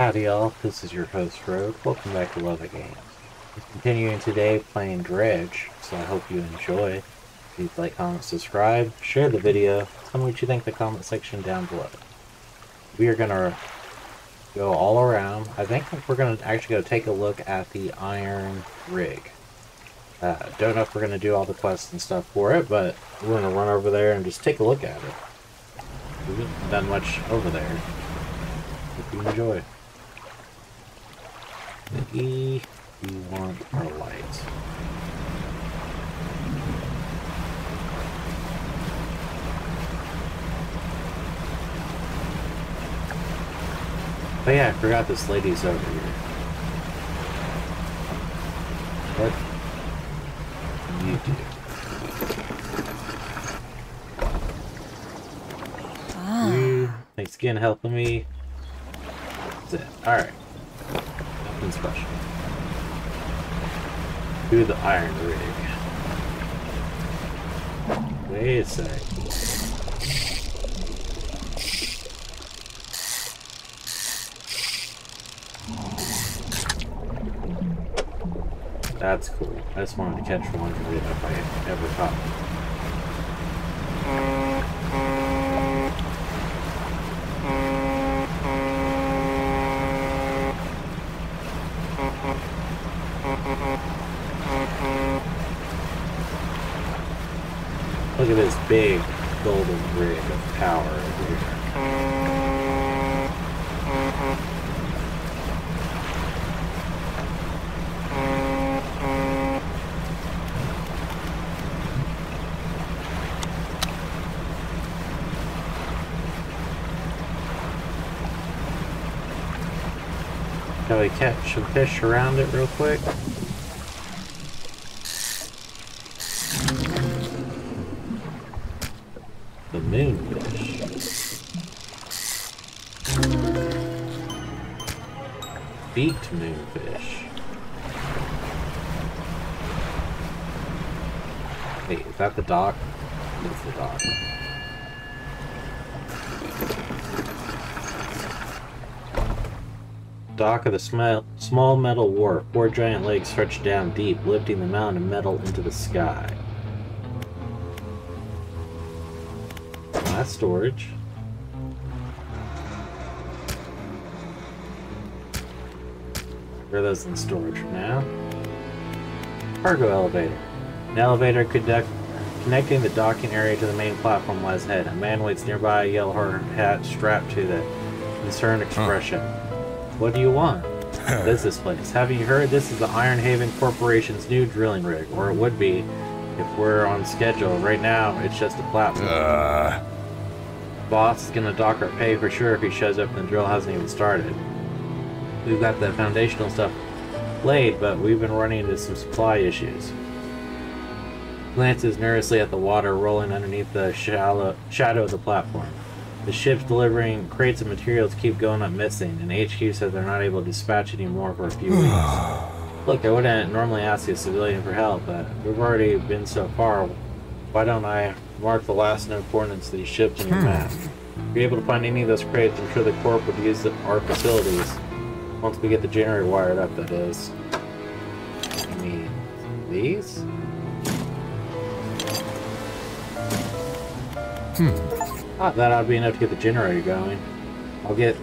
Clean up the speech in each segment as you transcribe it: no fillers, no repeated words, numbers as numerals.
Howdy y'all, this is your host Rogue, welcome back to LovettGamez. Continuing today playing Dredge, so I hope you enjoy. If you'd like, comment, subscribe, share the video, tell me what you think in the comment section down below. We are going to go all around. I think we're going to actually go take a look at the Iron Rig. Don't know if we're going to do all the quests and stuff for it, but we're going to run over there and just take a look at it. We haven't done much over there. Hope you enjoy. We want our light. Oh yeah, I forgot this lady's over here. What do you do? Thanks again for helping me. That's it. Alright. Nothing special. Do the Iron Rig. Wait a sec. That's cool. I just wanted to catch one to read if I ever caught it. Look at this big golden rig of power over here. Shall we catch some fish around it real quick? Beaked moonfish. Wait, is that the dock? It's the dock. Dock of the small metal wharf. Four giant legs stretched down deep, lifting the mountain of metal into the sky. That's storage. Where are those in storage for now? Cargo elevator. An elevator connecting the docking area to the main platform lies ahead. A man waits nearby, a yellow hard hat strapped to the concerned expression. What do you want? What is this place? Have you heard? This is the Iron Haven Corporation's new drilling rig, or it would be if we're on schedule. Right now, it's just a platform. Boss is gonna dock our pay for sure if he shows up and the drill hasn't even started. We've got the foundational stuff laid, but we've been running into some supply issues. Glances nervously at the water rolling underneath the shadow of the platform. The ships delivering crates of materials keep going up missing, and HQ says they're not able to dispatch any more for a few weeks. Look, I wouldn't normally ask a civilian for help, but we've already been so far. Why don't I mark the last known coordinates of these ships on your map? If you're able to find any of those crates, I'm sure the Corp would use our facilities. Once we get the generator wired up, that is. I mean, these? Thought that ought to be enough to get the generator going. I'll get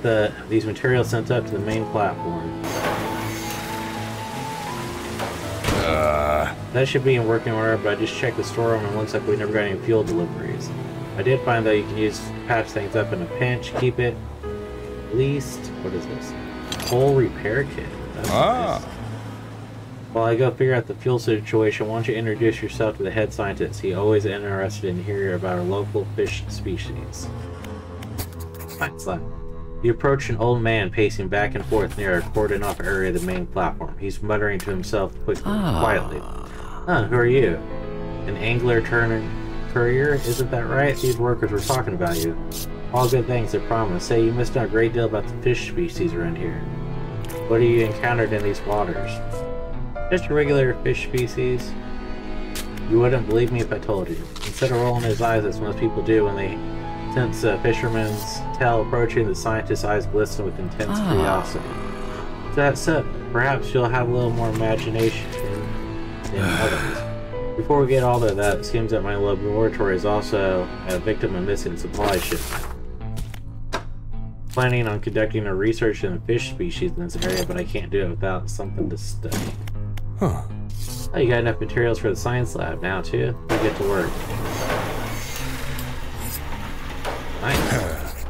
these materials sent up to the main platform. That should be in working order, but I just checked the storeroom and it looks like we never got any fuel deliveries. I did find though you can patch things up in a pinch, keep it at least. What is this? Whole repair kit. That's nice. While I go figure out the fuel situation, why don't you introduce yourself to the head scientist? He's always interested in hearing about our local fish species. You approach an old man pacing back and forth near a cordoned off area of the main platform. He's muttering to himself quietly. Who are you? An angler turning courier? Isn't that right? These workers were talking about you. All good things, I promise. Say you missed out a great deal about the fish species around here. What have you encountered in these waters? Just a regular fish species. You wouldn't believe me if I told you. Instead of rolling his eyes as most people do when they intense fisherman's tail approaching, the scientist's eyes glisten with intense curiosity. That said, perhaps you'll have a little more imagination than others. Before we get all to that, it seems that my laboratory is also a victim of missing supply shipment. Planning on conducting a research in fish species in this area, but I can't do it without something to study. Huh. Oh, you got enough materials for the science lab now, too? We get to work. Nice.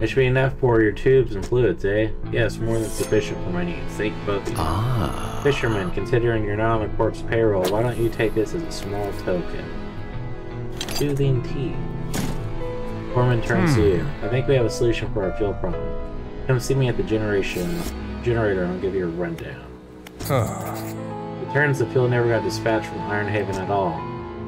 It should be enough for your tubes and fluids, eh? Yes, more than sufficient for my needs. Thank you both. Fisherman, considering you're not on the corpse payroll, why don't you take this as a small token? Soothing tea. Foreman turns to you. I think we have a solution for our fuel problem. Come see me at the generator and I'll give you a rundown. It turns the fuel never got dispatched from Ironhaven at all.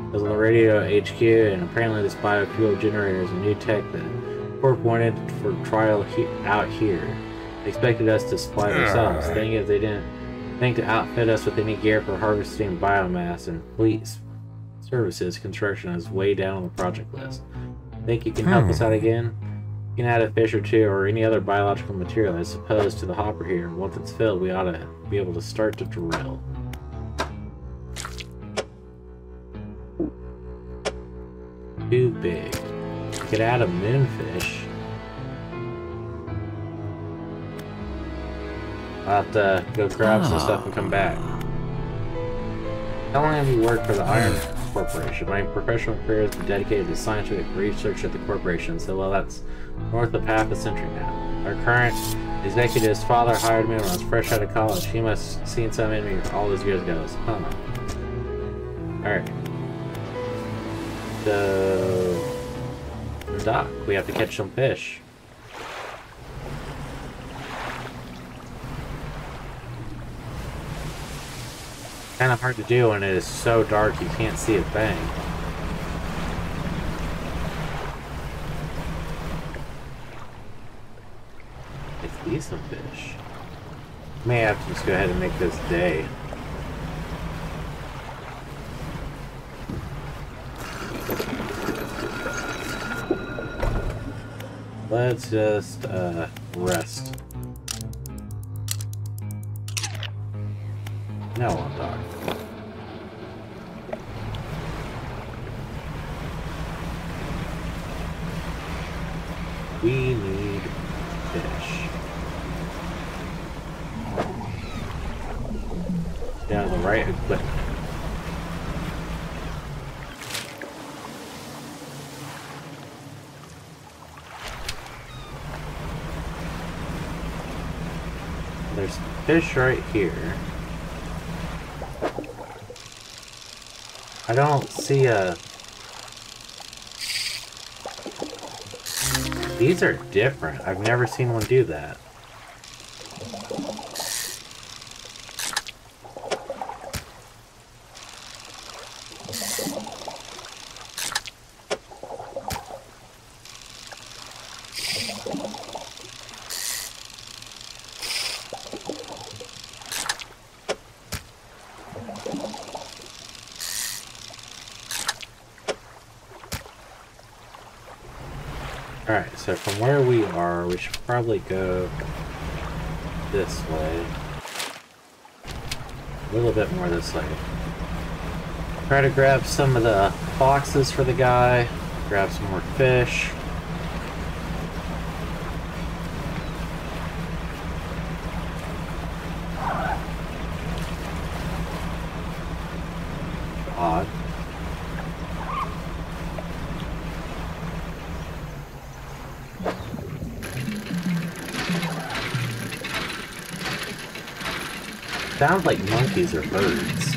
It was on the radio at HQ, and apparently this biofuel generator is a new tech that Corp wanted for trial out here. They expected us to supply ourselves. Thing is, they didn't think to outfit us with any gear for harvesting biomass, and fleet services construction is way down on the project list. Think you can help us out again? You can add a fish or two or any other biological material, I suppose, to the hopper here. Once it's filled, we ought to be able to start to drill. Too big. You could add a moonfish. I'll have to go grab some stuff and come back. How long have you worked for the Iron Corporation? My professional career has been dedicated to scientific research at the corporation, so well, that's north of half a century now. Our current executive's father hired me when I was fresh out of college. He must have seen something in me all those years ago. Huh. Alright. So, the dock. We have to catch some fish. Kind of hard to do when it is so dark you can't see a thing. Let's eat some fish. May have to just go ahead and make this day. Let's just rest. No, I'm not. We need fish. Down the right equipment. There's fish right here. I don't see a... These are different. I've never seen one do that. So from where we are, we should probably go this way. A little bit more this way. Try to grab some of the boxes for the guy. Grab some more fish. Odd. Sounds like monkeys or birds.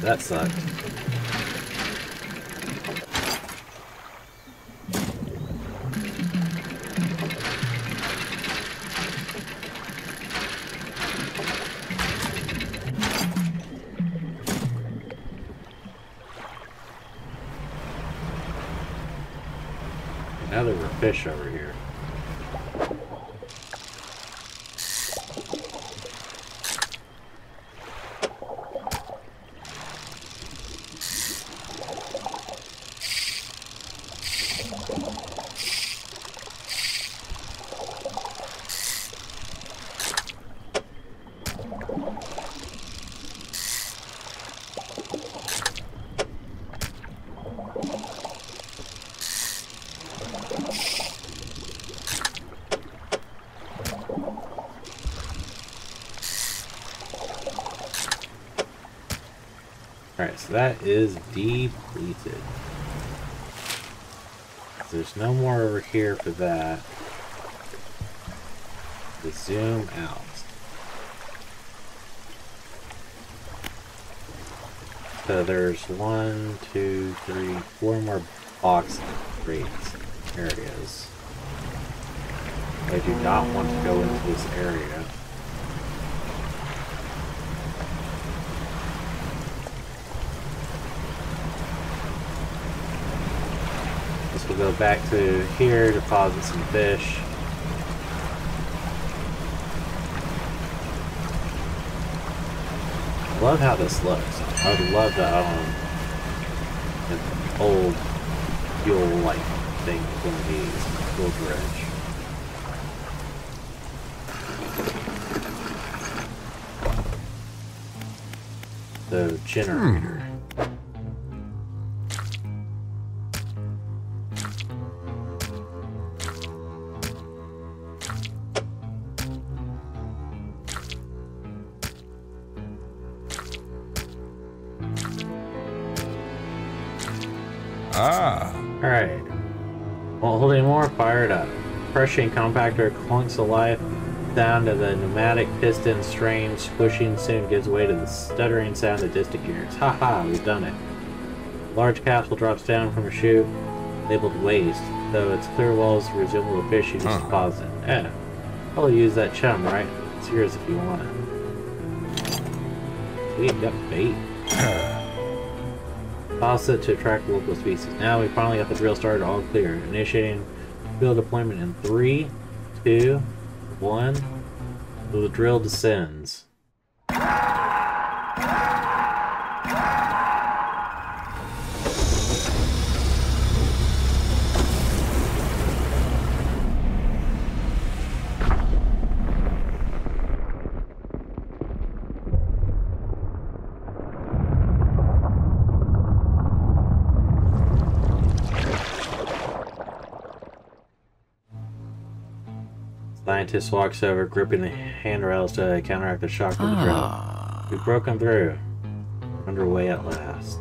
That sucked. Now there were fish over here. That is depleted. There's no more over here for that. To zoom out. So there's 1, 2, 3, 4 more box crates. There it is. I do not want to go into this area. We'll go back to here, deposit some fish. I love how this looks. I would love the old fuel light thing with one of these, fuel dredge. The generator. Alright. Won't hold any more, fire it up. Crushing compactor clunks alive down to the pneumatic piston strain, squishing soon gives way to the stuttering sound that distant hears. Haha, we've done it. Large capsule drops down from a chute, labeled waste, though its clear walls resemble the fish you just deposited. Eh. I'll use that chum, right? It's yours if you want it. Sweet, got bait. Faucet to attract local species. Now we finally got the drill started, all clear. Initiating field deployment in 3, 2, 1. The drill descends. Scientist walks over, gripping the handrails to counteract the shock of the drill. We've broken through. Underway at last.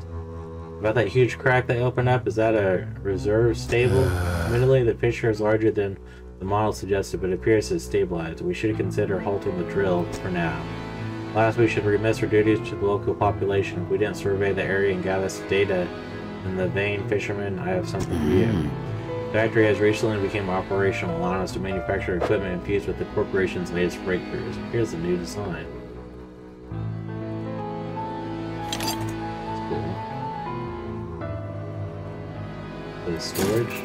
About that huge crack they opened up, is that a reserve stable? Admittedly, the fissure is larger than the model suggested, but it appears to have stabilized. We should consider halting the drill for now. Last, we should remiss our duties to the local population. If we didn't survey the area and gather some data in the vein, fishermen, I have something for you. The factory has recently become operational, allowing us to manufacture equipment infused with the corporation's latest breakthroughs. Here's the new design. That's cool. For the storage.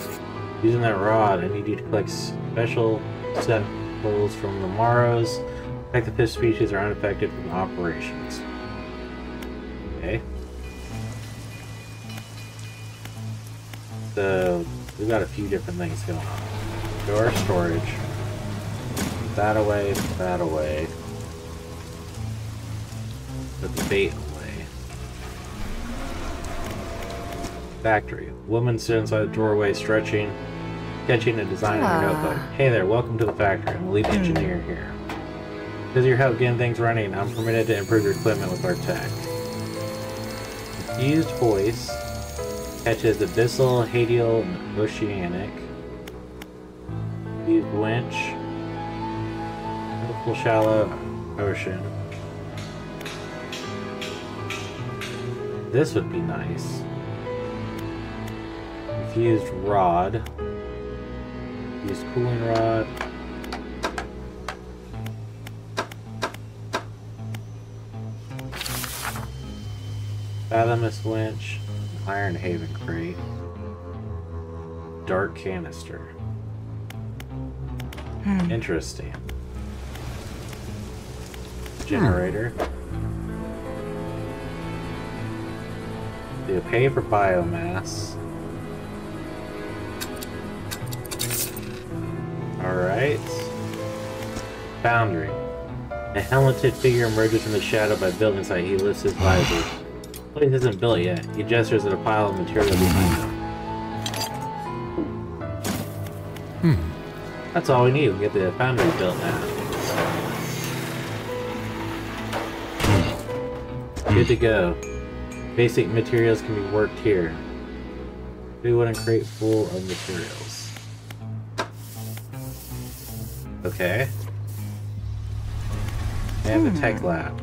Using that rod, I need you to collect special samples from the Maros. Affected fish species are unaffected from operations. Okay. So we've got a few different things going on. Go to our storage. Put that away, put that away. Put the bait away. Factory. Woman stood inside the doorway, stretching, sketching a design in her notebook. Hey there, welcome to the factory. I'm the lead engineer here. Because of your help getting things running, I'm permitted to improve your equipment with our tech. Confused voice. Catches abyssal, hadial, and oceanic. Use winch. Beautiful shallow ocean. This would be nice. Infused rod. Use cooling rod. Fathomless winch. Iron Haven crate. dark canister. Interesting. Generator. They'll pay for biomass. Alright. Boundary. A helmeted figure emerges from the shadow by building site. He lifts his visor. The place isn't built yet. He gestures at a pile of material behind him. That's all we need. We get the foundry built now. Good to go. Basic materials can be worked here. We wouldn't create full of materials. Okay. And the tech lab.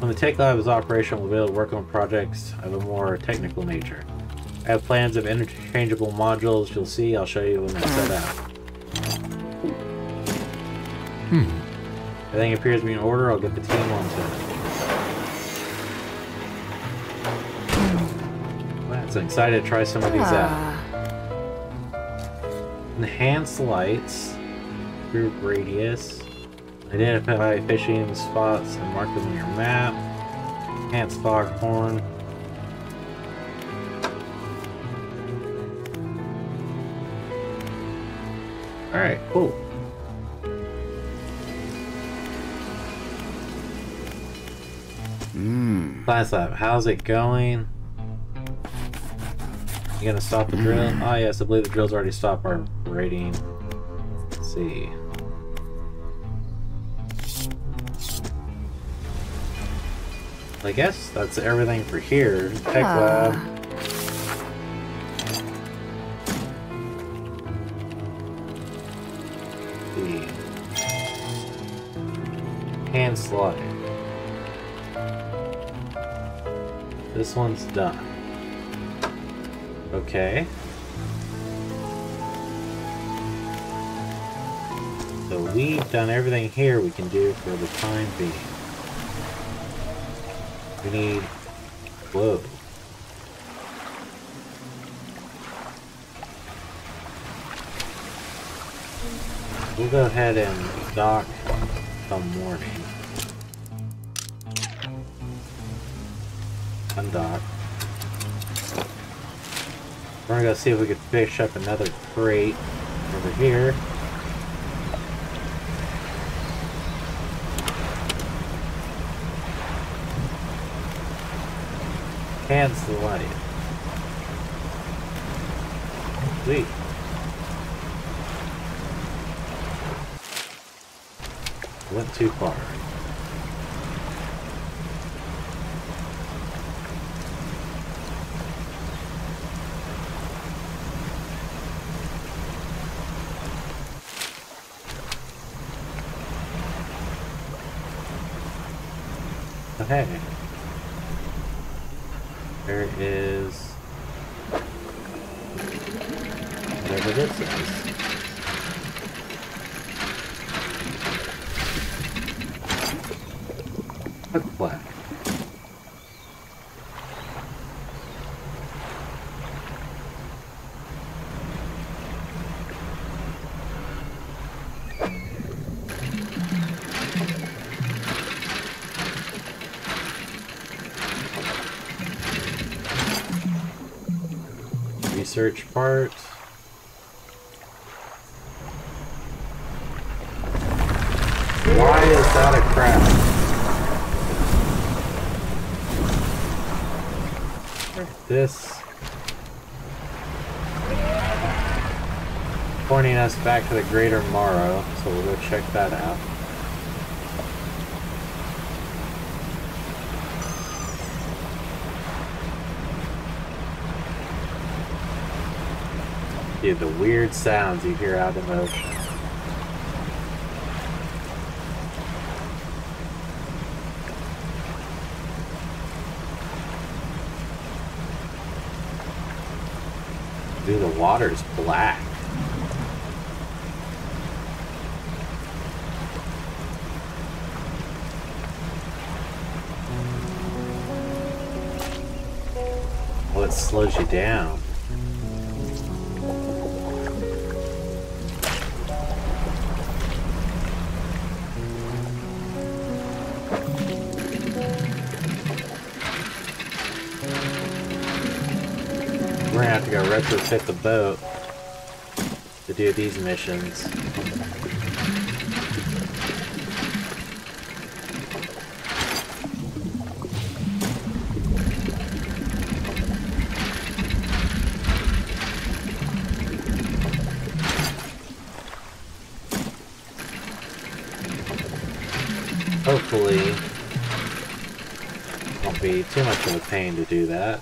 When the tech lab is operational, we'll be able to work on projects of a more technical nature. I have plans of interchangeable modules. You'll see. I'll show you when they're set out. Everything appears to be in order. I'll get the team onto it. Well, I'm excited to try some of these out. Enhance lights. Group radius. Identify fishing spots and mark them on your map. Enhance foghorn. Alright, cool. Class lab, how's it going? You gonna stop the drill? Oh yes, I believe the drill's already stopped our rating. Let's see. I guess that's everything for here. Tech lab. The hand slide. This one's done. Okay. So we've done everything here we can do for the time being. We need... Whoa. We'll go ahead and dock some morning. Undock. We're gonna go see if we can fish up another crate over here. Hands the light. Sweet. Went too far. Okay. There is whatever this is. Hook black. Search parts. Why is that a crab? This pointing us back to the Greater Morrow, so we'll go check that out. Dude, the weird sounds you hear out in the ocean. Dude, the water's black. Well, it slows you down. retrofit the boat to do these missions. Hopefully, it won't be too much of a pain to do that.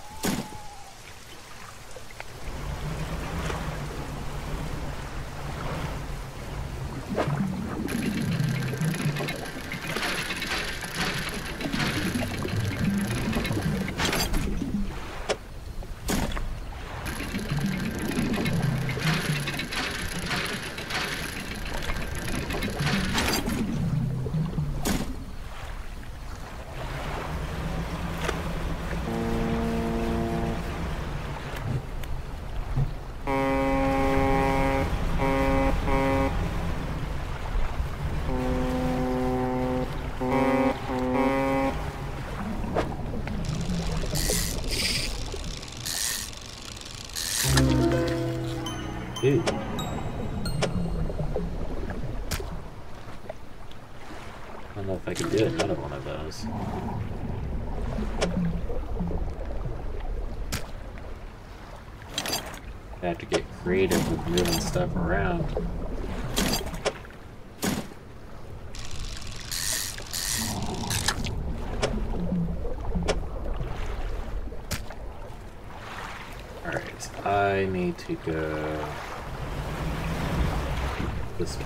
I need to go this way.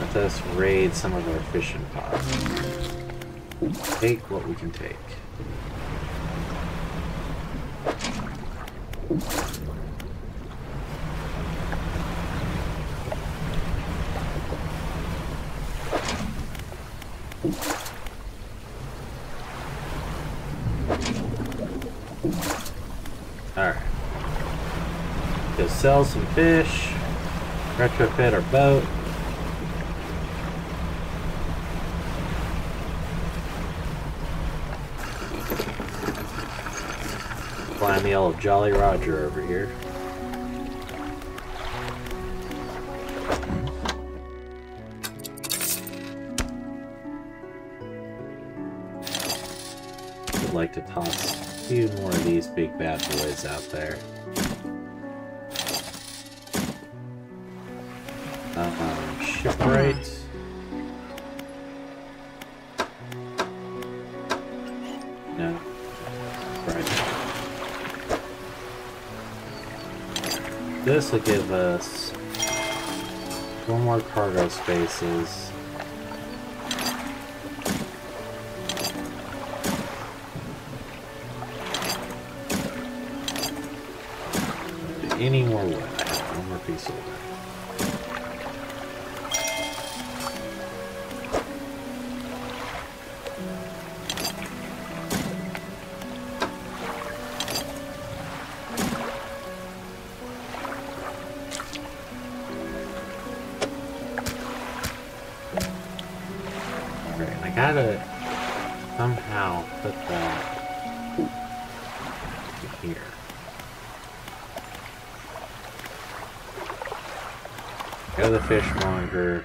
Let us raid some of our fishing pods. Take what we can take. Sell some fish, retrofit our boat. Find the old Jolly Roger over here. I'd like to toss a few more of these big bad boys out there. Right. No. Right. This will give us one more cargo spaces. Any more wood? I have one more piece of wood. Fishmonger.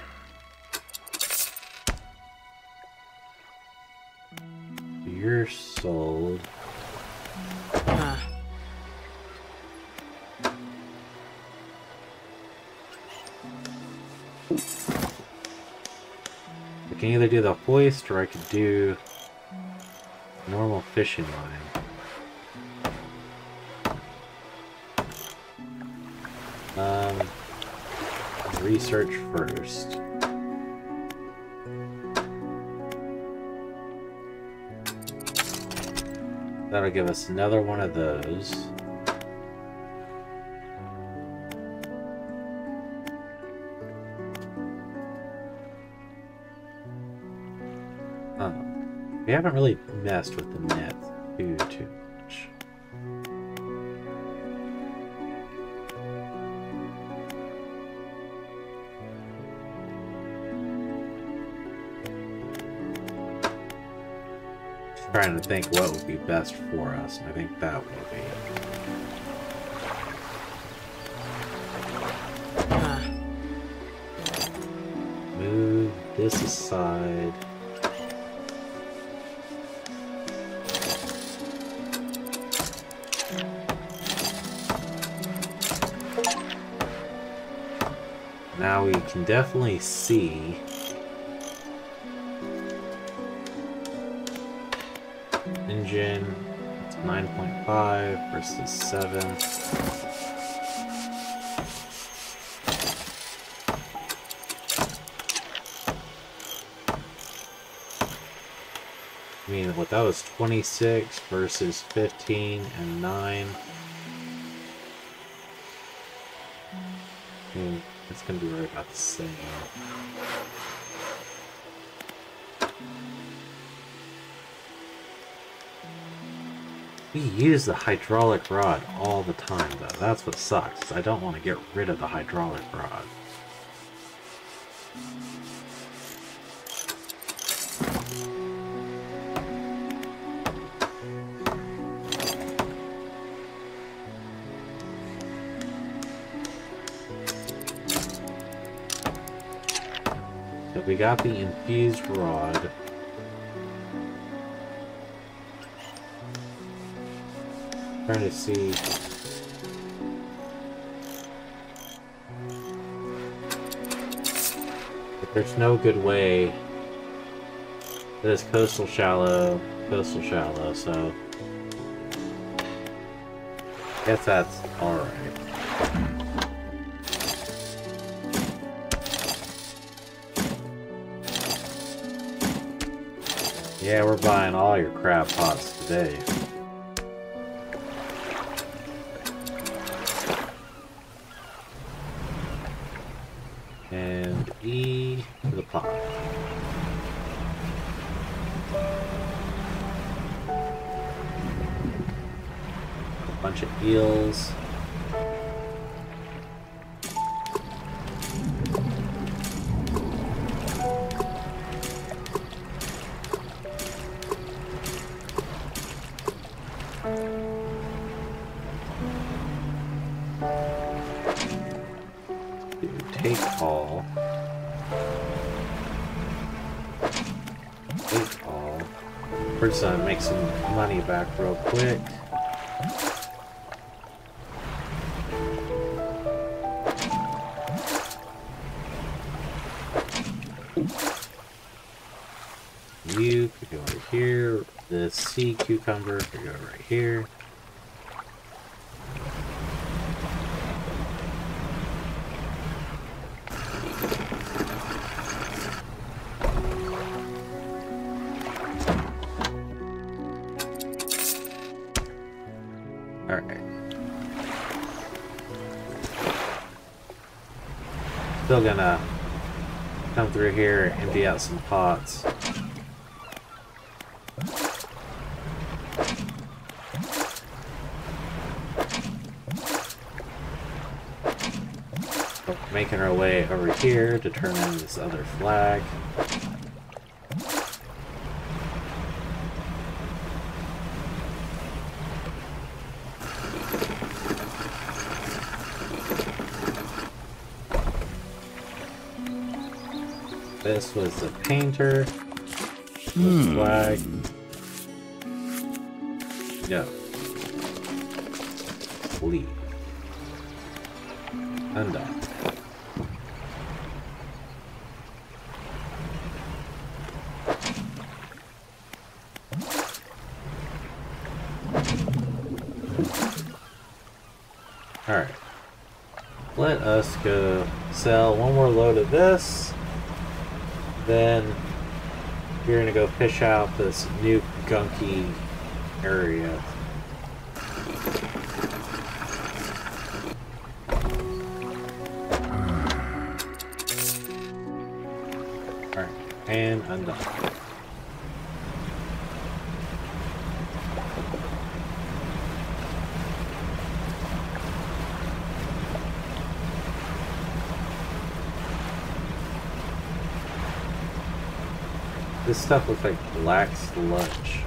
You're sold. Huh. I can either do the hoist or I could do normal fishing line. Research first. That'll give us another one of those. We haven't really messed with the net too much. trying to think what would be best for us. I think that would be. Move this aside. Now we can definitely see engine, it's 9.5 versus 7. I mean, what that was, 26 versus 15 and 9. I mean, it's gonna be right about the same. We use the hydraulic rod all the time, though. That's what sucks. I don't want to get rid of the hydraulic rod. We got the infused rod. I'm trying to see. If there's no good way. It is coastal shallow, so. I guess that's alright. Yeah, we're buying all your crab pots today. And E to the pot. A bunch of eels. Back real quick. You could go right here. The sea cucumber could go right here. Still gonna come through here, empty out some pots. Making our way over here to turn on this other flag. This was the painter. The flag. No. Leave. Undone. Alright. Let us go sell one more load of this. Then you're gonna go fish out this new gunky area. Alright, and undone. This stuff looks like black sludge.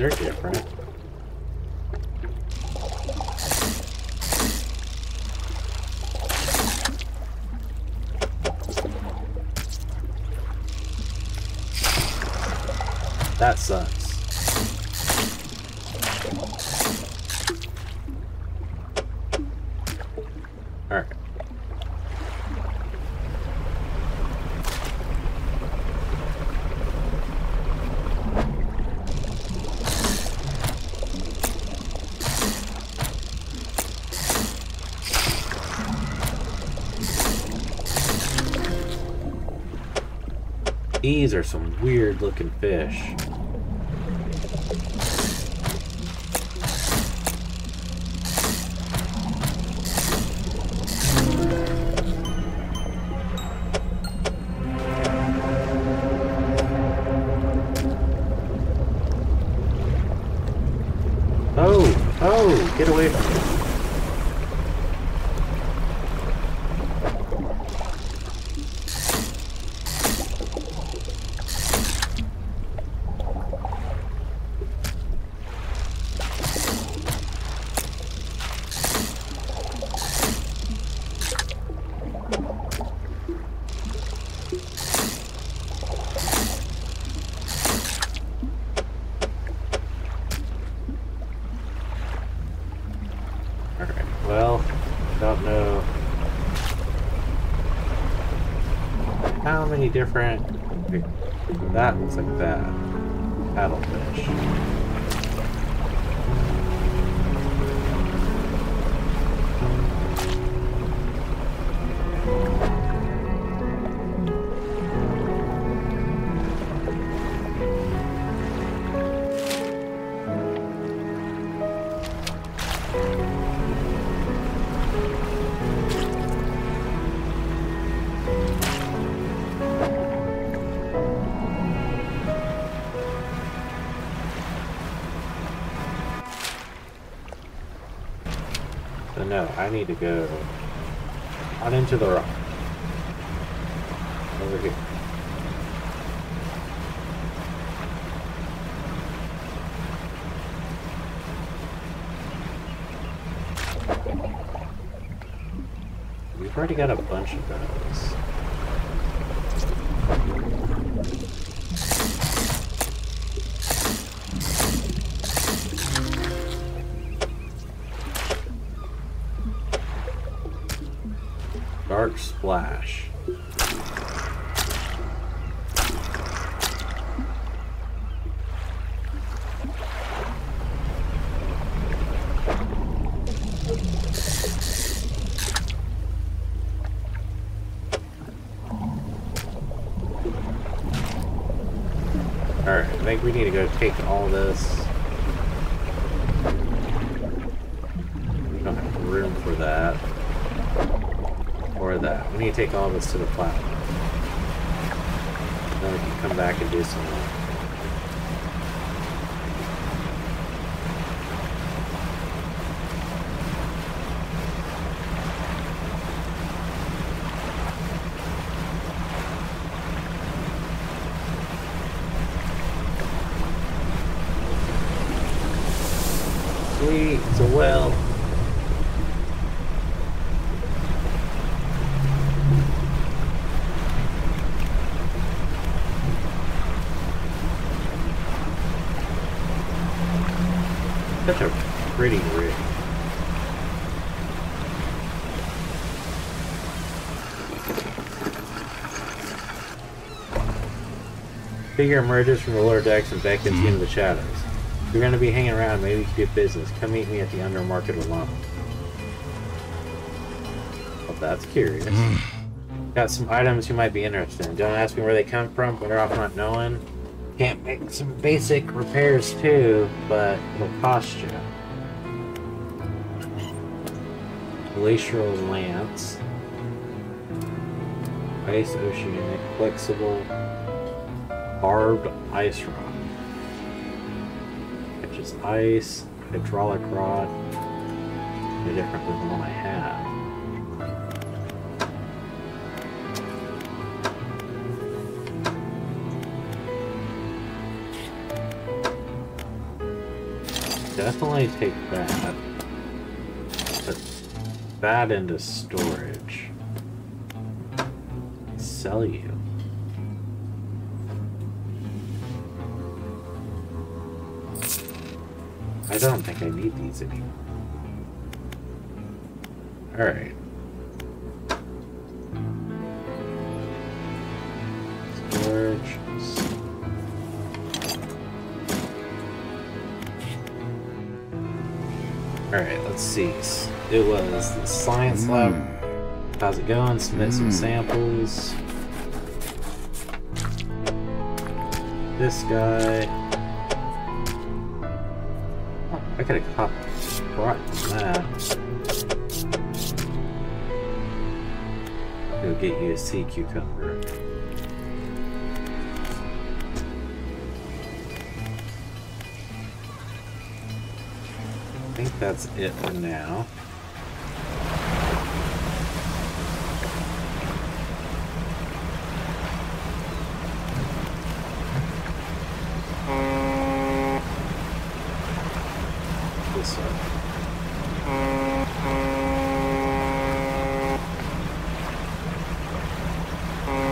they're different. That sucks. All right. These are some weird looking fish. Oh, oh, get away from me. How many different? Okay. That looks like that paddlefish. No, I need to go on into the rock. Over here. We've already got a bunch of those. Dark splash. Alright, I think we need to go take all this. We don't have room for that. Or that. We need to take all this to the platform. Then we can come back and do some more. Sweet, it's a well. Such a pretty rig. Figure emerges from the lower decks and beckons into the shadows. If you're going to be hanging around, maybe you can get business. Come meet me at the undermarket alone. Well, that's curious. Got some items you might be interested in. Don't ask me where they come from, better off not knowing. Can't make some basic repairs too, but it'll cost you. Glacial lance, ice oceanic, flexible, barbed ice rod, catches ice, hydraulic rod. No different than the one I have. definitely take that. Put that into storage. Sell you. I don't think I need these anymore. Alright. Storage. Alright, let's see. It was the science lab. How's it going? Submit some samples. This guy. Oh, I could have copped that. Go get you a sea cucumber. I think that's it for now. This one.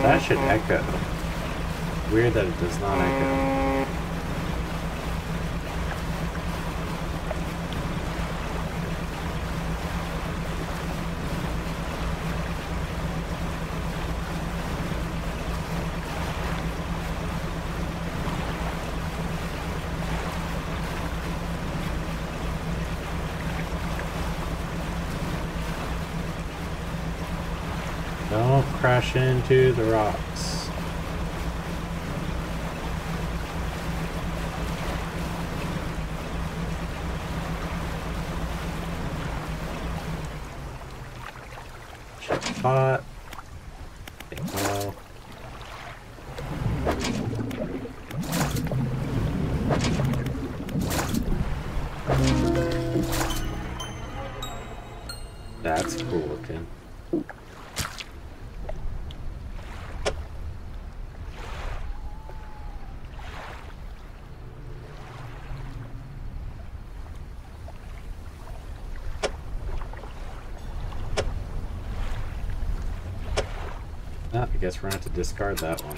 That should echo. Weird that it does not echo. Crash into the rocks. Check the pot. Well. That's cool looking. I guess we're going to have to discard that one.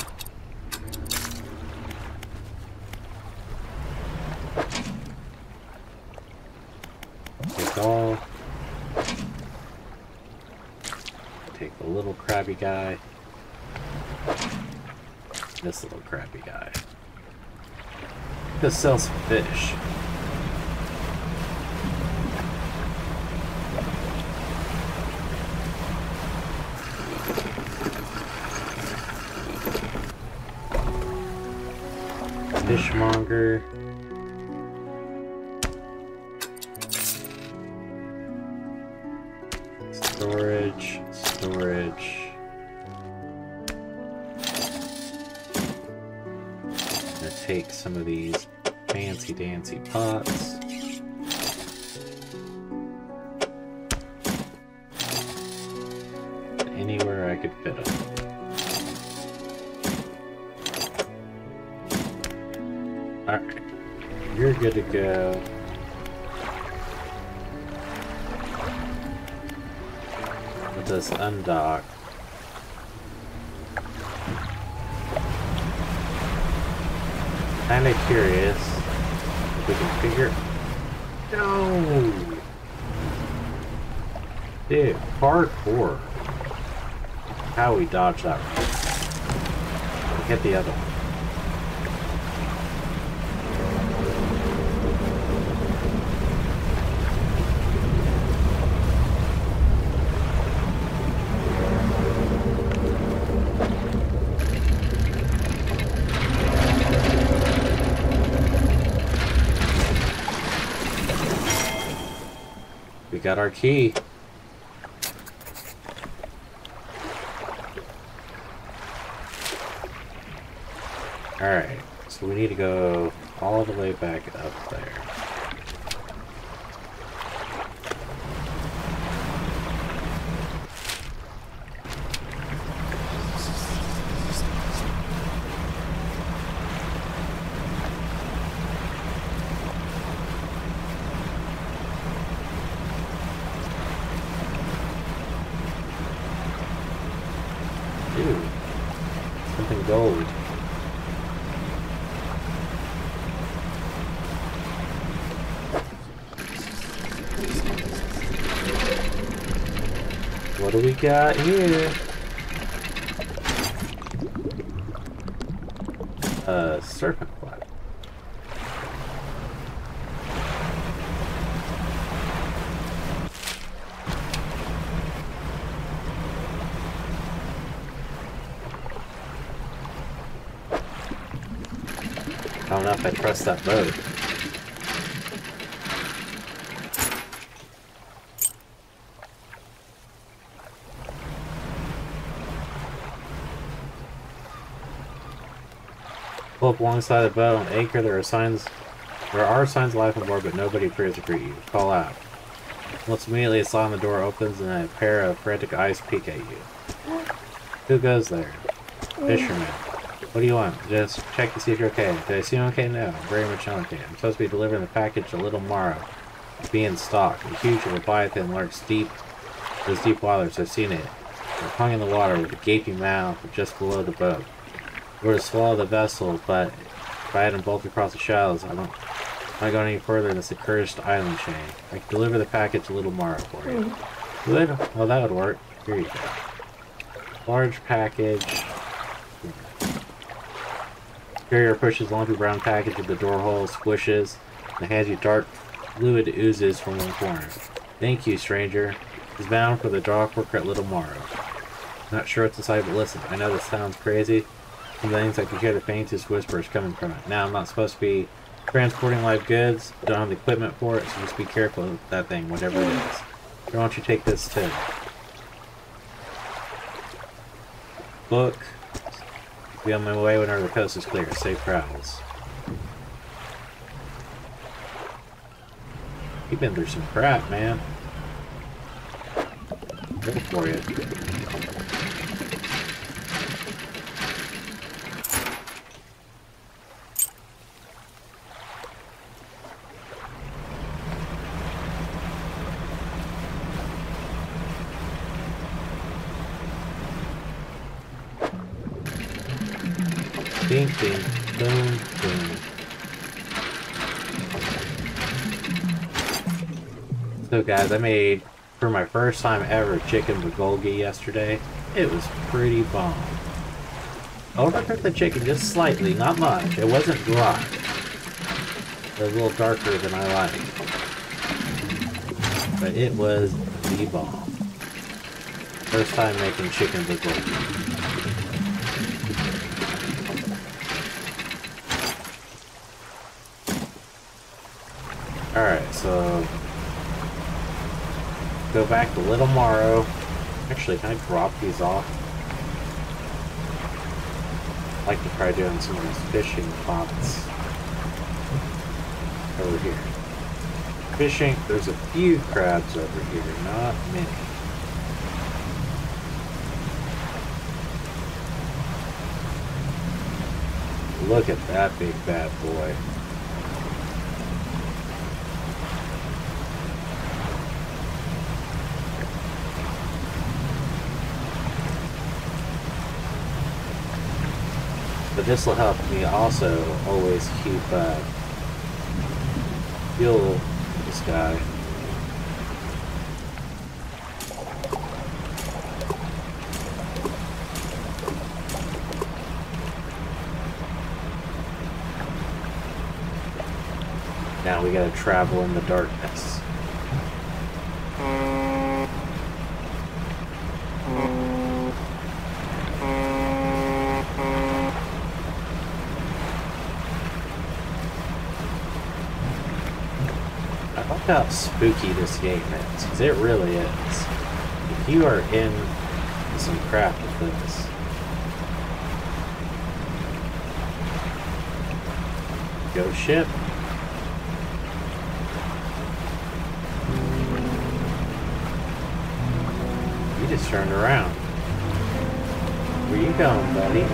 Take all. Take the little crabby guy. This little crabby guy. This sells fish. Fishmonger. Storage, storage. I'm gonna take some of these fancy dancy pots. Anywhere I could fit them. Alright, you're good to go. Let us undock. Kinda curious if we can figure. No! Dude, hardcore. How we dodge that one. Hit the other one. Got our key. Alright, so we need to go all the way back up there. some gold. What do we got here? A serpent fly. I don't know if I trust that boat. Pull up alongside the bow and anchor. There are signs life on board, but nobody appears to greet you. Call out. Once immediately a slot on the door opens and a pair of frantic eyes peek at you. Who goes there? Fisherman. What do you want? Just check to see if you're okay. Do I seem okay? No, I'm very much not okay. I'm supposed to be delivering the package a little morrow. Being stalked. A huge leviathan lurks deep. Those deep waters, I've seen it. It hung in the water with a gaping mouth just below the boat. It would have swallowed the vessel, but if I hadn't bolted across the shallows, I'm not going any further in this accursed island chain. I can deliver the package a little morrow for you. Good? Well, that would work. Here you go. Large package. Carrier pushes along the brown package at the door hole, squishes, and hands you dark fluid oozes from one corner. Thank you, stranger. It's bound for the dock worker at Little Morrow. Not sure what's inside, but listen, I know this sounds crazy. Some things I can hear the faintest whispers coming from it. Now, I'm not supposed to be transporting live goods. I don't have the equipment for it, so just be careful with that thing, whatever it is. Why don't you take this, too? Book. Be on my way whenever the coast is clear. Safe travels. You've been through some crap, man. Good for you. Ding, ding, boom, boom. So guys, I made, for my first time ever, chicken bulgogi yesterday. It was pretty bomb. I overcooked the chicken just slightly, not much. It wasn't dry. It was a little darker than I like. But it was the bomb. First time making chicken bulgogi. Alright, so go back to Little Morrow. Actually, can I drop these off? I'd like to try doing some of these fishing spots over here. Fishing, there's a few crabs over here, not many. Look at that big bad boy. But this will help me also always keep fuel in this guy. Now we gotta travel in the darkness. How spooky this game is, because it really is. If you are in some crap with this. Go ship. You just turned around. Where you going, buddy?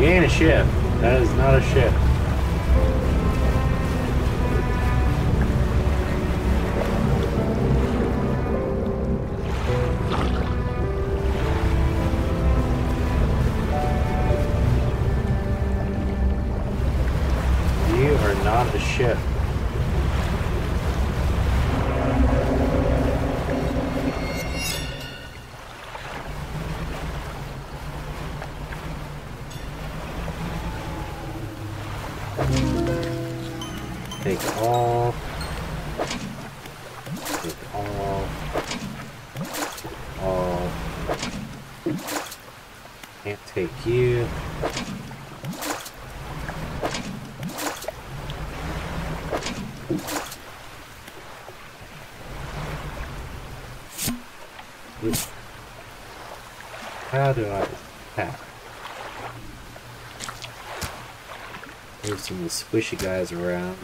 You ain't a ship. That is not a ship. off. Take off. Off. Can't take you. How do I attack? There's some of the squishy guys around.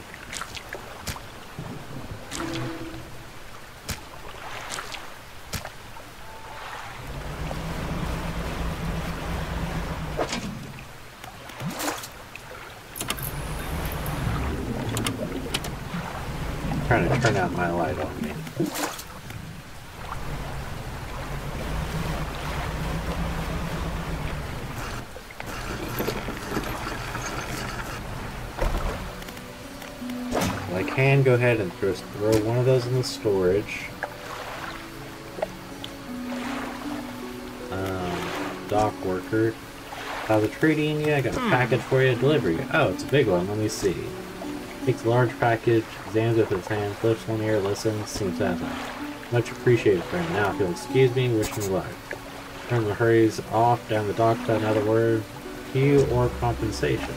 I'm trying to turn out my light on me. Can go ahead and just throw one of those in the storage. Dock worker. How's the trade in you? I got a package for you to deliver you. Oh, it's a big one. Let me see. Takes a large package, examines with his hands, lifts one ear, listens, seems satisfied. Much appreciated, friend. Now, if you'll excuse me, wish me luck. Turner hurries off down the dock without another word. Cue or compensation.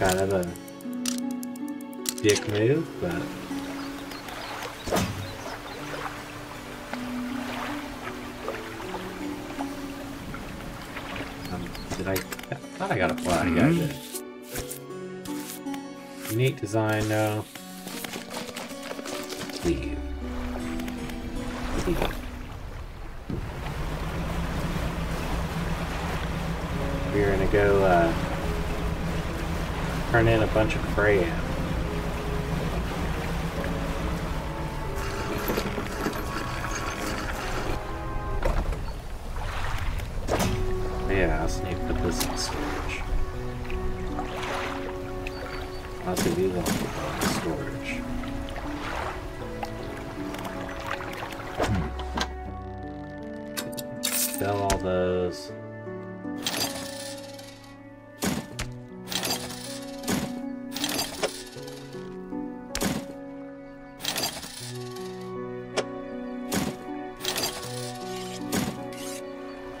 Kind of a dick move, but I thought I got a fly. I did. Unique design now. Leave. We're gonna go turn in a bunch of crayons. Sell all those.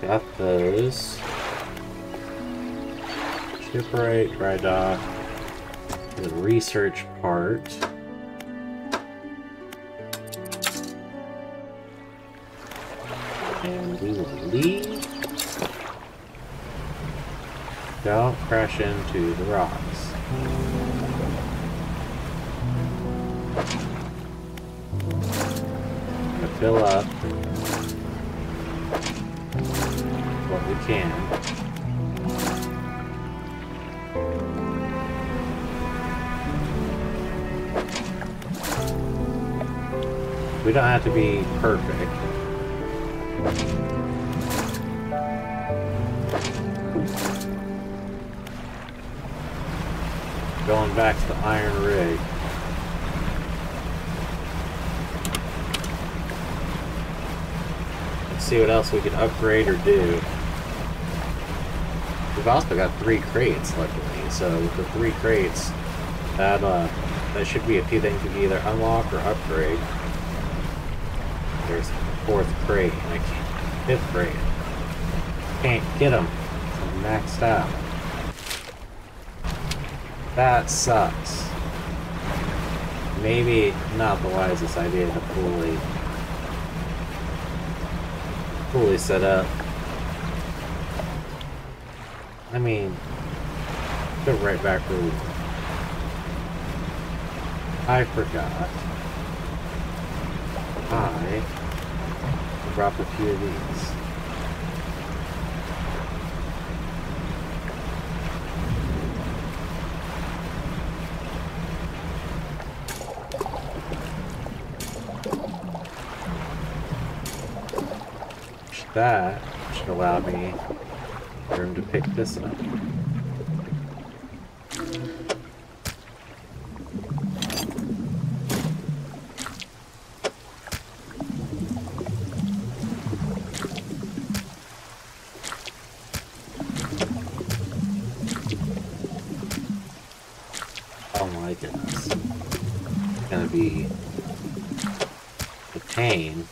Got those. Shipwright, dry dock. The research part. And we will leave. Don't crash into the rocks. I'm gonna fill up what we can. We don't have to be perfect. Going back to the Iron Rig. Let's see what else we can upgrade or do. We've also got 3 crates, luckily, so with the 3 crates, that should be a few things we can either unlock or upgrade. There's 4th crate, and I can't 5th crate. Can't get them. I'm maxed out. That sucks. Maybe not the wisest idea to fully set up. I mean, go right back where we were. I forgot. I drop a few of these. That should allow me room to pick this up. Oh my going to be a pain.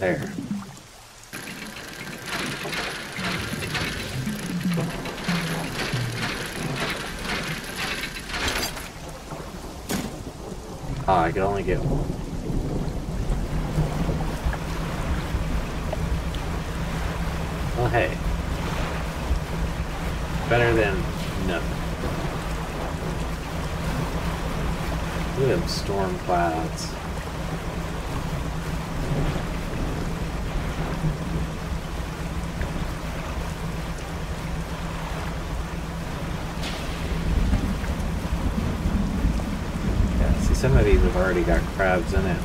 There. Ah, I can only get one. Well, hey. Better than nothing. Look at them storm clouds. Some of these have already got crabs in it.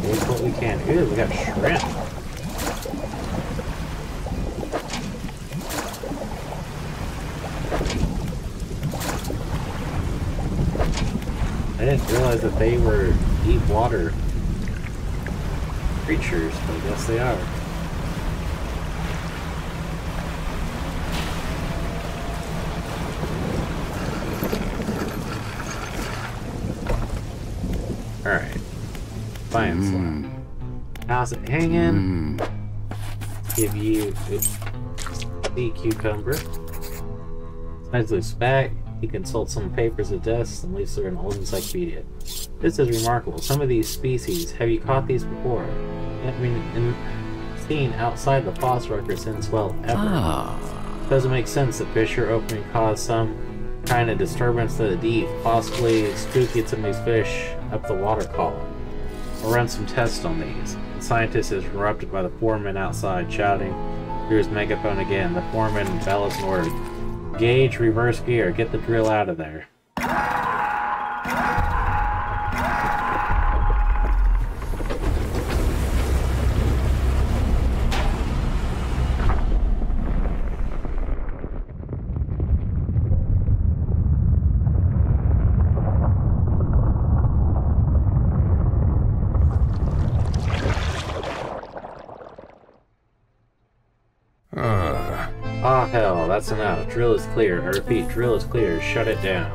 Here's what we can do. We got shrimp. I didn't realize that they were deep water creatures, but I guess they are. Alright. Fine slime. How's it hanging? Give you a sea cucumber. Slides loose back. He consults some papers of deaths and leaves through an old encyclopedia. This is remarkable. Some of these species, have you caught these before? I mean, seen outside the fossil record since, well, ever. Ah. Doesn't make sense that fissure opening caused some kind of disturbance to the deep, possibly spooking some of these fish up the water column. We'll run some tests on these. The scientist is interrupted by the foreman outside, shouting through his megaphone again. The foreman bellows an order. Gauge, reverse gear, get the drill out of there. Ah, hell, that's enough. Drill is clear. I repeat, drill is clear. Shut it down.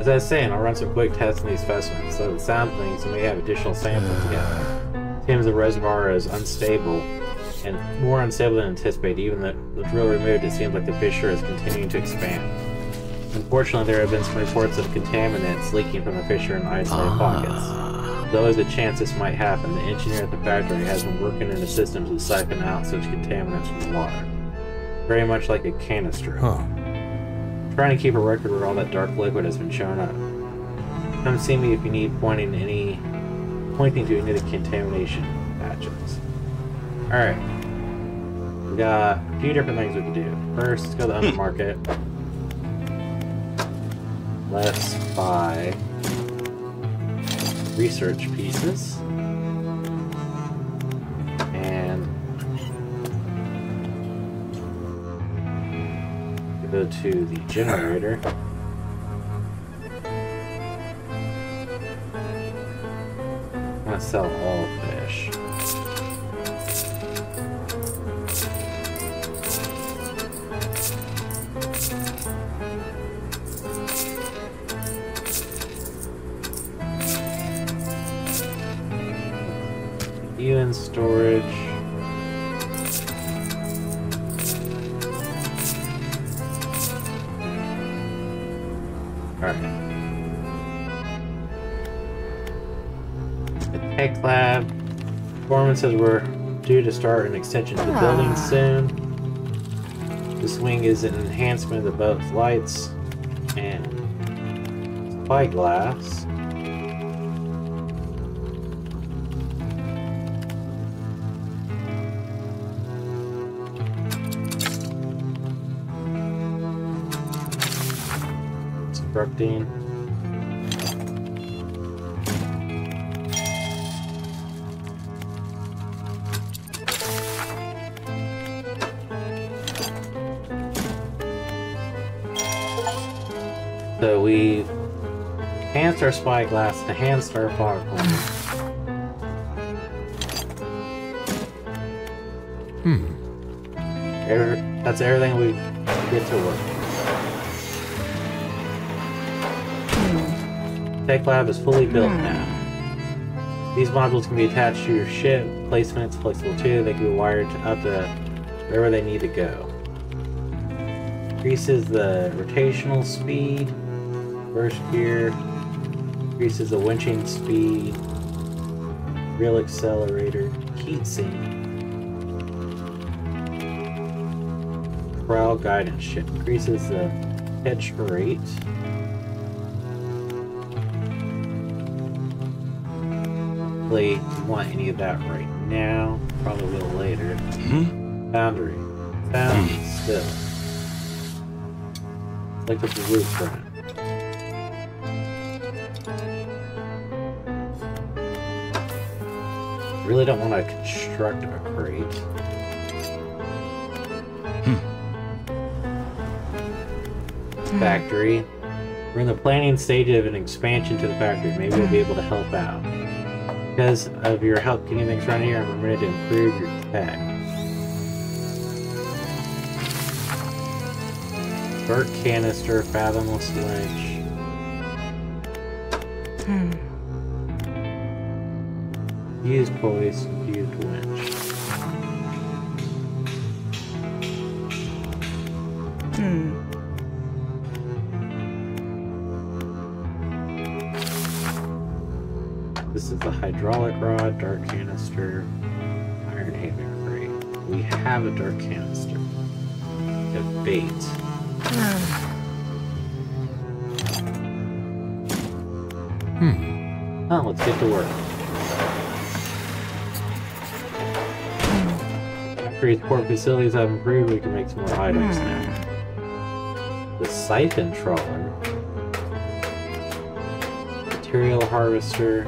As I was saying, I'll run some quick tests on these specimens, so the samplings may have additional samples together. It seems the reservoir is unstable, and more unstable than anticipated. Even the drill removed, it seems like the fissure is continuing to expand. Unfortunately, there have been some reports of contaminants leaking from the fissure in isolated pockets. Though there's a chance this might happen, the engineer at the factory has been working in the systems to siphon out such contaminants from the water. Very much like a canister. Huh. Trying to keep a record where all that dark liquid has been shown up. Come see me if you need pointing to any of the contamination patches. Alright. We got a few different things we can do. First, let's go to the undermarket. Let's buy research pieces and go to the generator. I'm gonna sell all fish. In storage. Alright. The tech lab. Foreman says we're due to start an extension to the building soon. This wing is an enhancement of the boat's lights and spyglass. constructing. So we hamster spyglass to hamster platform. That's everything we get to work. Tech Lab is fully built now. These modules can be attached to your ship. Placement's flexible too. They can be wired up to wherever they need to go. Increases the rotational speed. First gear increases the winching speed, real accelerator, heat sink, prow guidance ship, increases the pitch rate, really don't want any of that right now, probably will later. Boundary, still, like with the blueprint. Really don't want to construct a crate. Factory. We're in the planning stage of an expansion to the factory. Maybe we'll be able to help out. Because of your help getting things right here, I'm ready to improve your tech. Burnt canister, fathomless winch. Used poise, used winch. This is the hydraulic rod, dark canister, iron having crate. We have a dark canister. A bait. Oh, let's get to work. Port facilities have improved, we can make some more items now. The siphon trawler, material harvester,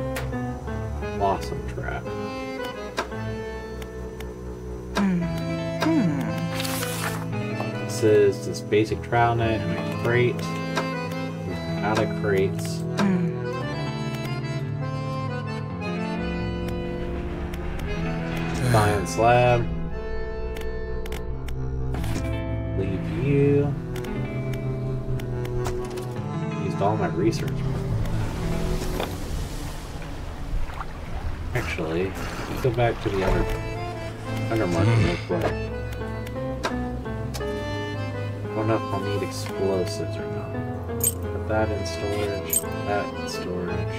blossom trap. This is this basic trowel net and a crate. Out of crates. Science lab. You used all my research. Actually, let's go back to the other market real quick. I don't know if I'll need explosives or not. Put that in storage, that in storage.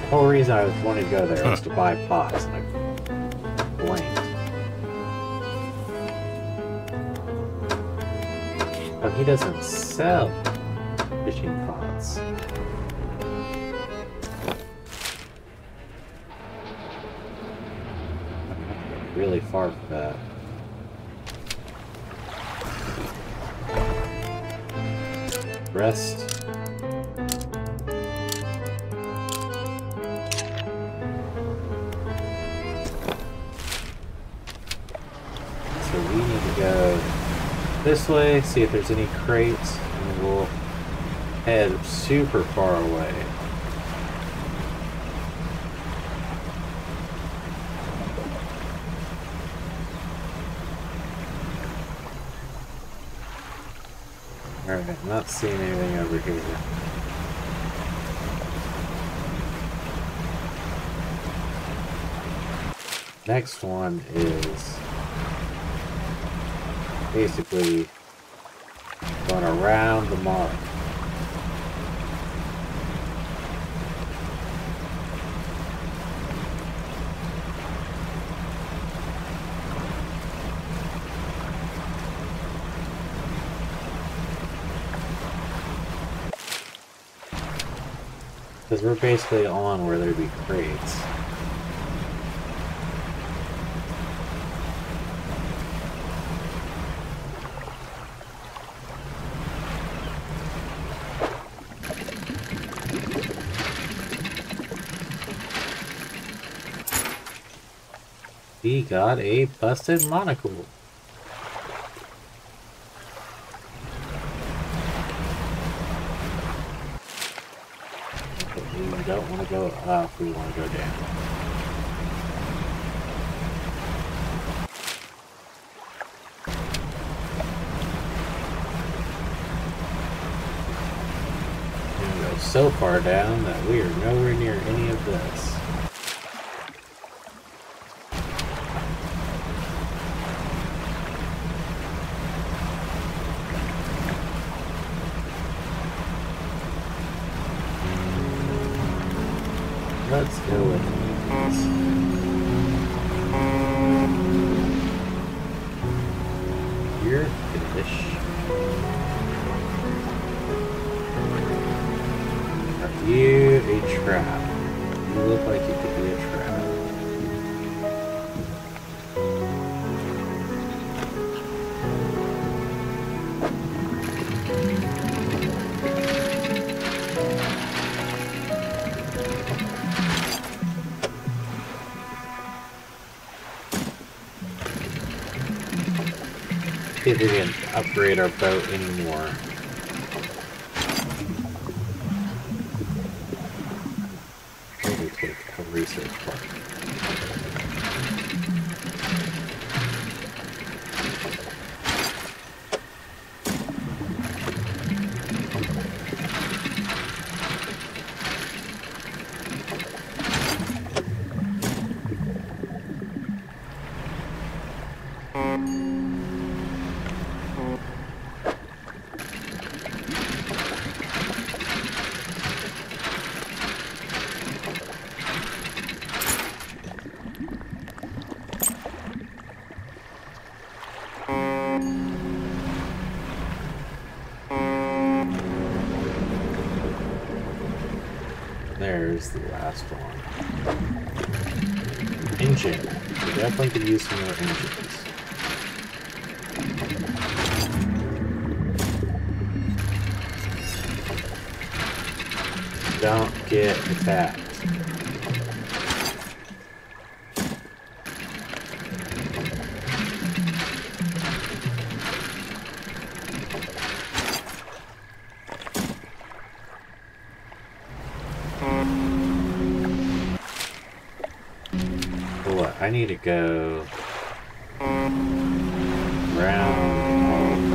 The whole reason I wanted to go there was to buy pots, and I blanked. But he doesn't sell fishing pots. I'm really far from that. Rest. This way, see if there's any crates, and we'll head super far away. Alright, I'm not seeing anything over here. Next one is basically going around the mark. Because we're basically on where there'd be crates. He got a busted monocle. We don't want to go up, we want to go down. So far down that we are nowhere near any of this. Let's go with these. You're finished. You a trap. You look like you could be a trap. See if we can upgrade our boat anymore. Research part. There's the last one. Engine. We definitely could use some more engines. Don't get attacked. I need to go around all of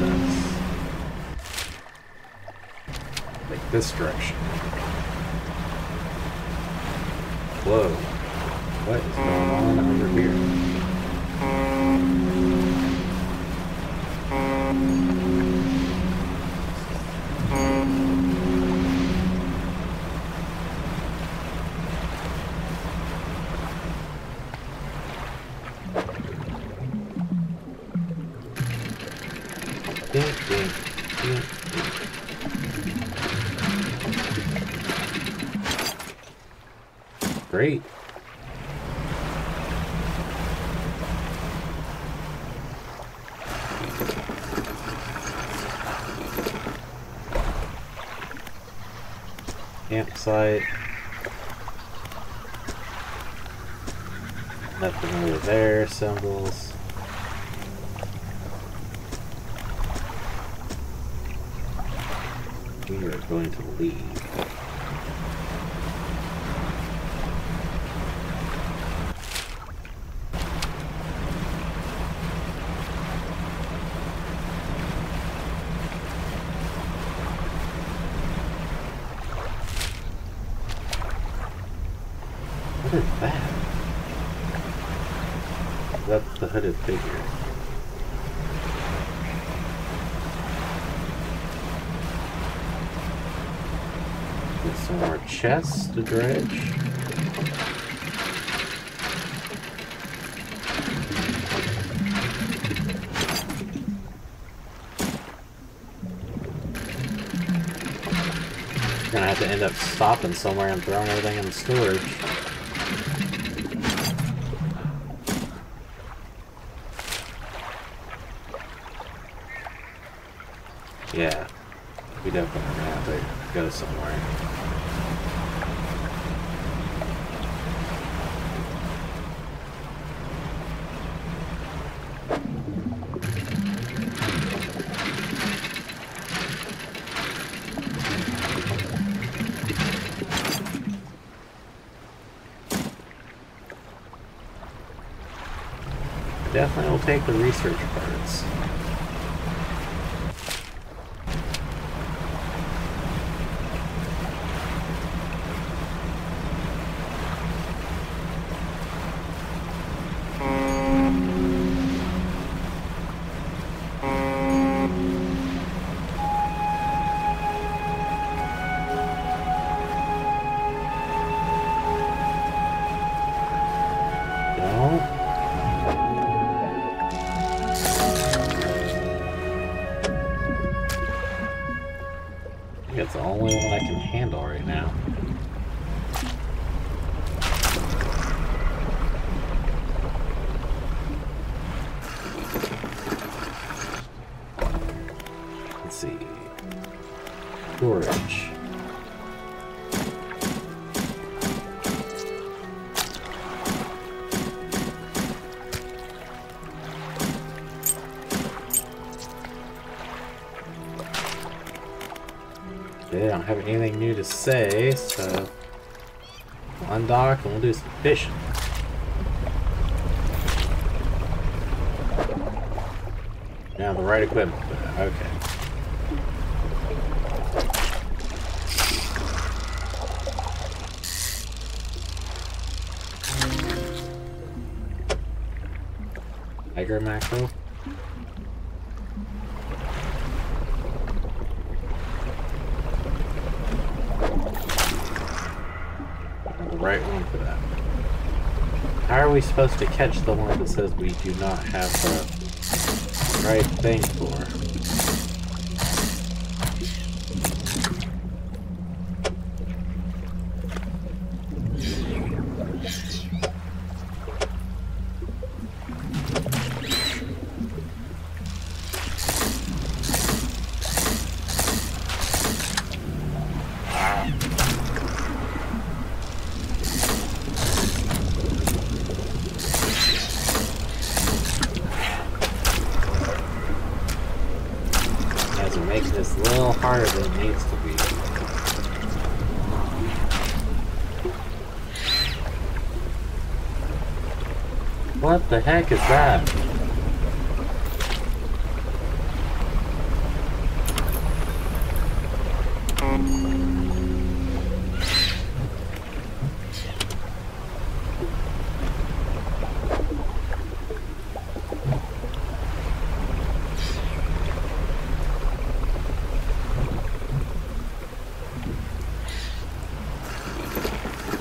this, like this direction. Whoa, what is going on over here? Great. Campsite. Nothing over there, symbols. We are going to leave. What is that? That's the hooded figure. Get some more chests to dredge. Gonna have to end up stopping somewhere and throwing everything in storage. Yeah, we definitely have to go somewhere. Definitely will take the research parts. Have anything new to say, so we'll undock and we'll do some fishing. Now the right equipment, okay. Tiger mackerel. Supposed to catch the one that says we do not have the right thing for. What the heck is that?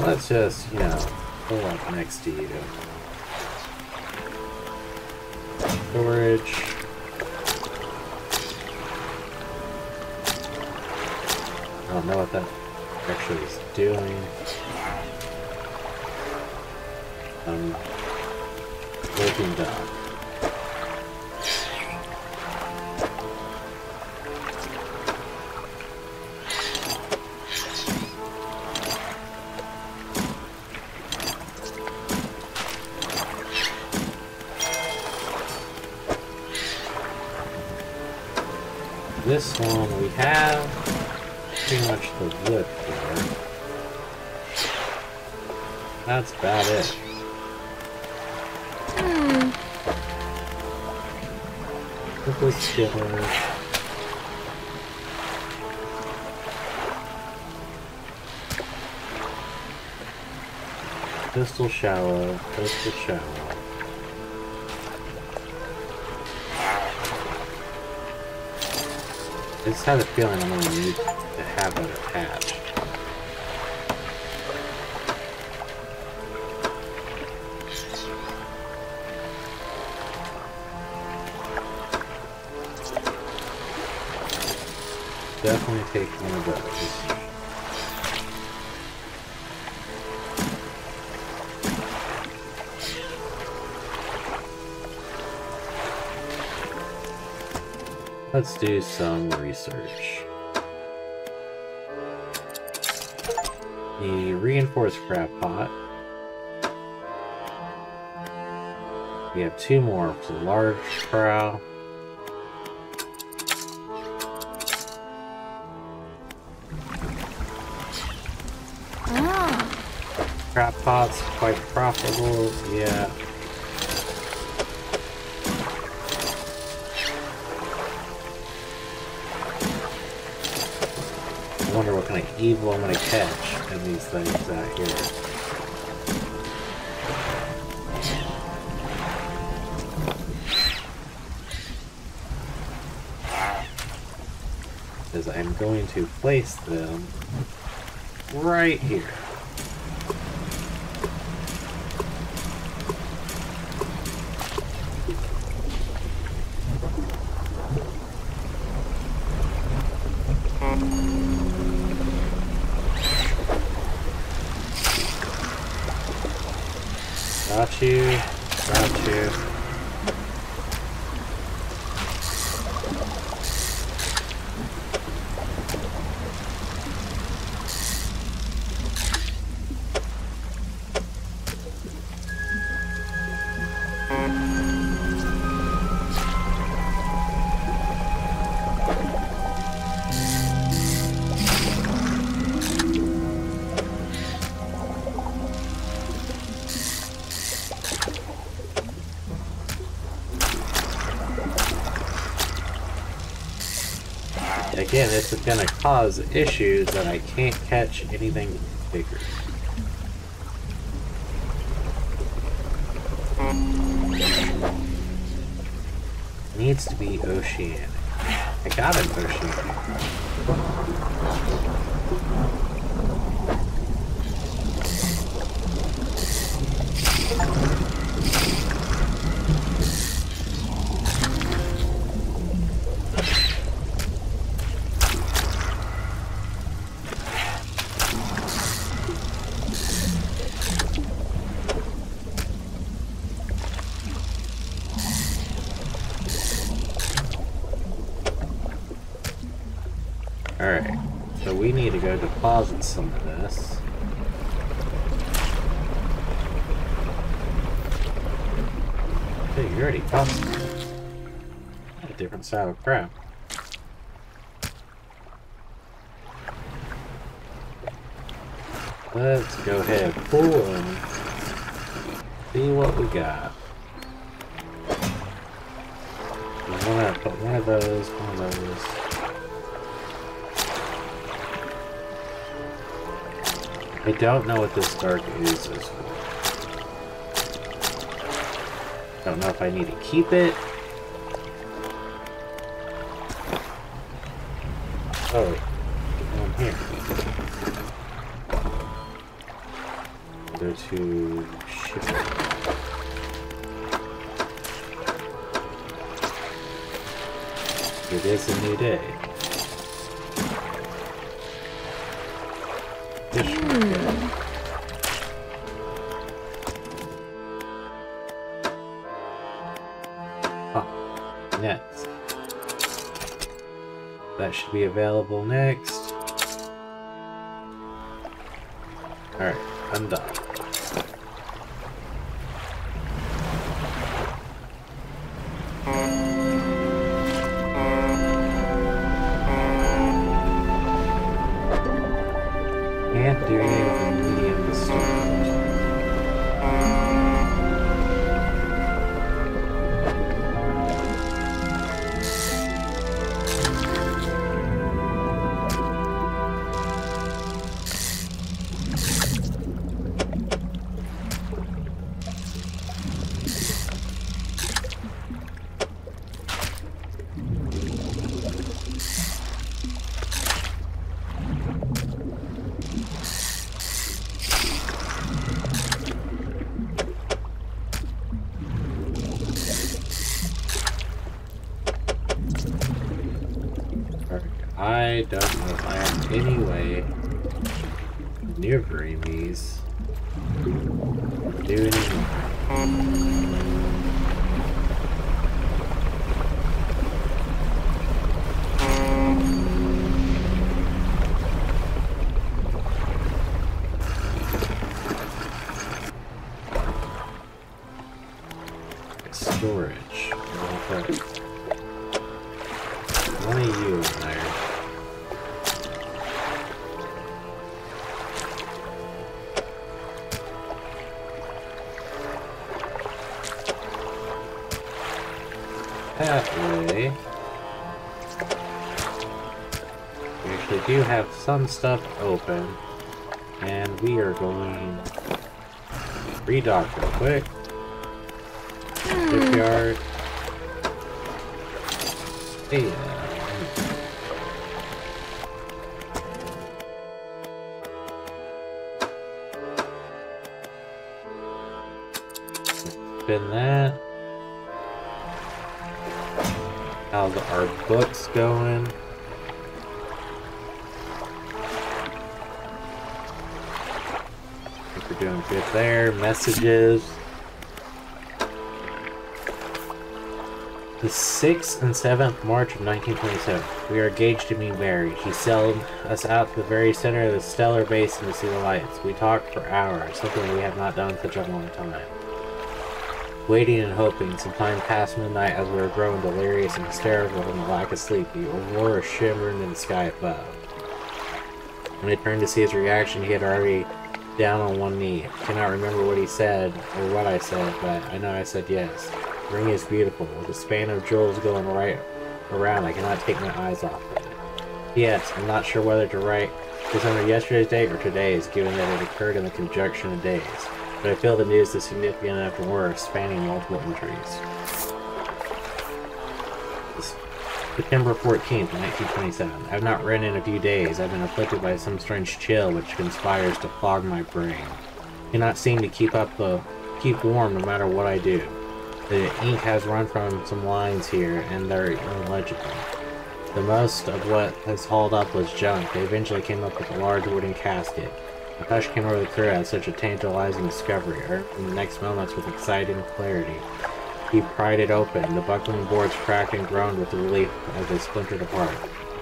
Let's just, you know, pull up next to you. Storage. I don't know what that actually is doing. I'm looking down. This one we have pretty much the wood for. That's about it. Quickly skipper. Pistol shallow, pistol shallow. I just have a feeling I'm going to need to have that attached. Definitely take one of those. Let's do some research. The reinforced crab pot. We have two more for the large prow. Crab pots quite profitable, yeah. wonder what kind of evil I'm going to catch in these things out here. I'm going to place them right here. Got you. Got you. Again, this is going to cause issues that I can't catch anything bigger. It needs to be oceanic. I got an oceanic. Deposit some of this. Hey, you already caught a different style of crab. Let's go ahead, pull and see what we got. I'm gonna put one of those. I don't know what this dark ooze is for. Don't know if I need to keep it. Oh, I'm here. Go to ship. It is a new day. Be available next. Alright, I'm done. Can't do anything with the medium to I don't know if I have any way of maneuvering these. Do anything. Storage. One of you in there. Halfway. Make we do have some stuff open, and we are going redock real quick. Shipyard. Yeah. Spin that. How's our books going? I think we're doing good there. Messages. The 6th and 7th March of 1927. We are engaged to meet Mary. She sailed us out to the very center of the stellar basin to see the lights. We talked for hours, something we have not done in such a long time. Waiting and hoping, some time past midnight as we were growing delirious and hysterical from the lack of sleep, the aurora shimmered in the sky above. When I turned to see his reaction, he had already down on one knee. I cannot remember what he said or what I said, but I know I said yes. The ring is beautiful, with a span of jewels going right around. I cannot take my eyes off it. Yes, I'm not sure whether to write this under yesterday's date or today's, given that it occurred in the conjunction of days. But I feel the news is significant enough to worse, spanning multiple injuries. It's September 14th, 1927. I have not written in a few days. I've been afflicted by some strange chill which conspires to fog my brain. I cannot seem to keep warm no matter what I do. The ink has run from some lines here, and they're illegible. The most of what has hauled up was junk. They eventually came up with a large wooden casket. A hush came over the crew at such a tantalizing discovery, or in the next moments with exciting clarity. He pried it open, the buckling boards cracked and groaned with relief as they splintered apart.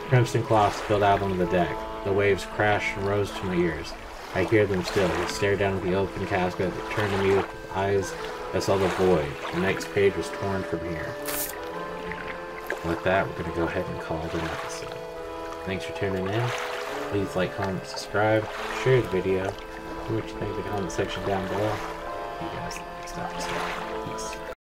Crimson cloths spilled out on the deck. The waves crashed and rose to my ears. I hear them still. He stared down at the open casket that turned to me with eyes that saw the void. The next page was torn from here. With that, we're going to go ahead and call it an episode. Thanks for tuning in. Please like, comment, subscribe, share the video. Let me know what you think in the comment section down below. See you guys in the next episode. Peace.